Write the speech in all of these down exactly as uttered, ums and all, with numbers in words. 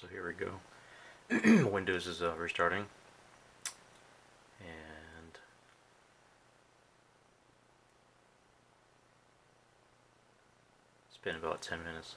So here we go. Windows is uh, restarting. And it's been about ten minutes.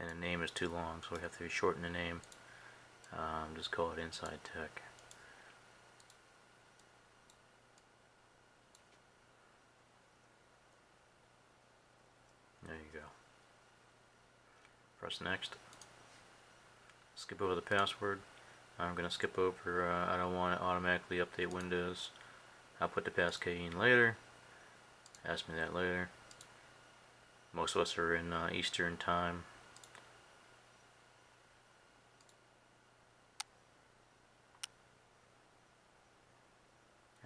And the name is too long, so we have to shorten the name. Um, just call it Inside Tech. There you go. Press next. Skip over the password. I'm going to skip over, uh, I don't want to automatically update Windows. I'll put the passkey in later. Ask me that later. Most of us are in uh, Eastern time.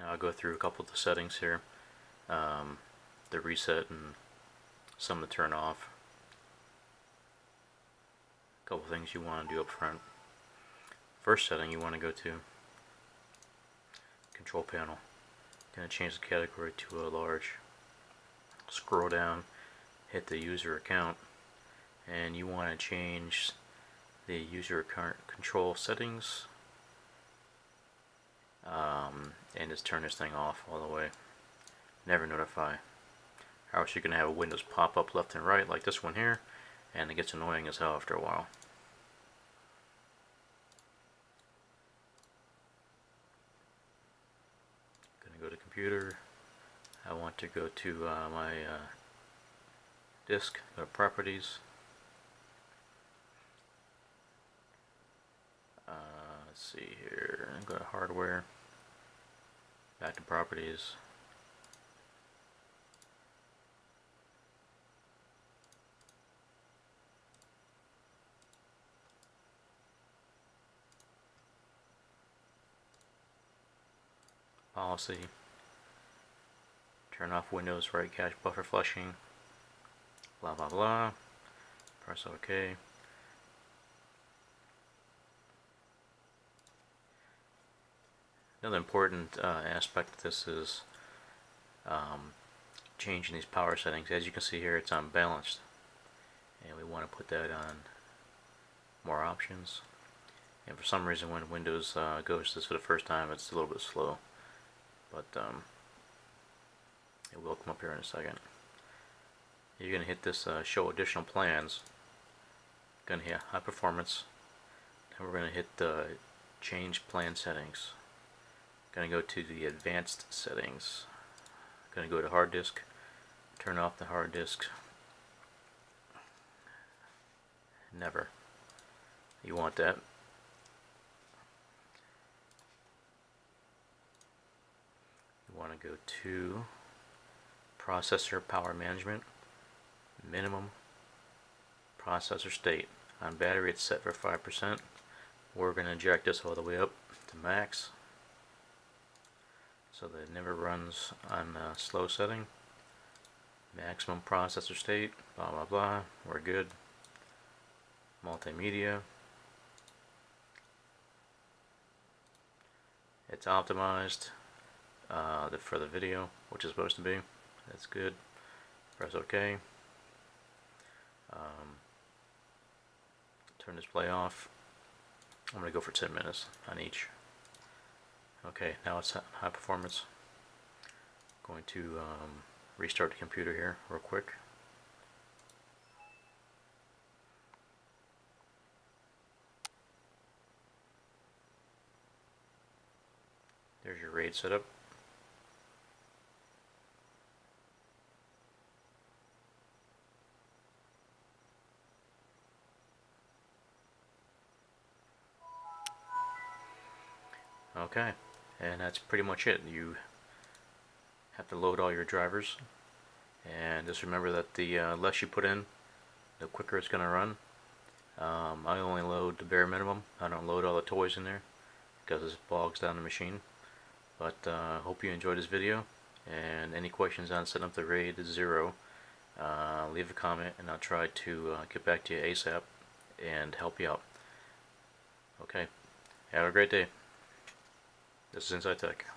I'll go through a couple of the settings here, um, the reset and some to turn off. A couple things you want to do up front. First setting you want to go to Control Panel. I'm going to change the category to a large. Scroll down, hit the user account, and you want to change the user account control settings. Um, and just turn this thing off all the way. Never notify. Or else you're going to have a Windows pop up left and right like this one here, and it gets annoying as hell after a while. I'm going to go to computer. I want to go to uh, my uh, disk, go to properties. Uh, let's see here. Go to hardware. Back to properties. Policy. Turn off Windows write cache buffer flushing. Blah blah blah. Press OK. Another important uh, aspect of this is um, changing these power settings. As you can see here, it's on balanced, and we want to put that on more options. And for some reason, when Windows uh, goes this for the first time, it's a little bit slow, but um, it will come up here in a second. You're going to hit this uh, show additional plans. Going to hit high performance, and we're going to hit uh, change plan settings. Going to go to the advanced settings. Going to go to hard disk. Turn off the hard disk. Never. You want that. You want to go to processor power management. Minimum processor state. On battery it's set for five percent. We're going to jack this all the way up to max. So that it never runs on uh, slow setting. Maximum processor state, blah blah blah, we're good. Multimedia. It's optimized uh, for the video, which is supposed to be. That's good. Press OK. Um, turn display off. I'm going to go for ten minutes on each. Okay, now it's high performance. I'm going to um, restart the computer here real quick. There's your RAID setup. Okay, and that's pretty much it. You have to load all your drivers, and just remember that the uh, less you put in, the quicker it's going to run. Um, I only load the bare minimum. I don't load all the toys in there because this bogs down the machine. But I uh, hope you enjoyed this video, and any questions on setting up the RAID zero, uh, leave a comment and I'll try to uh, get back to you ASAP and help you out. Okay, have a great day. This is Inside Tech.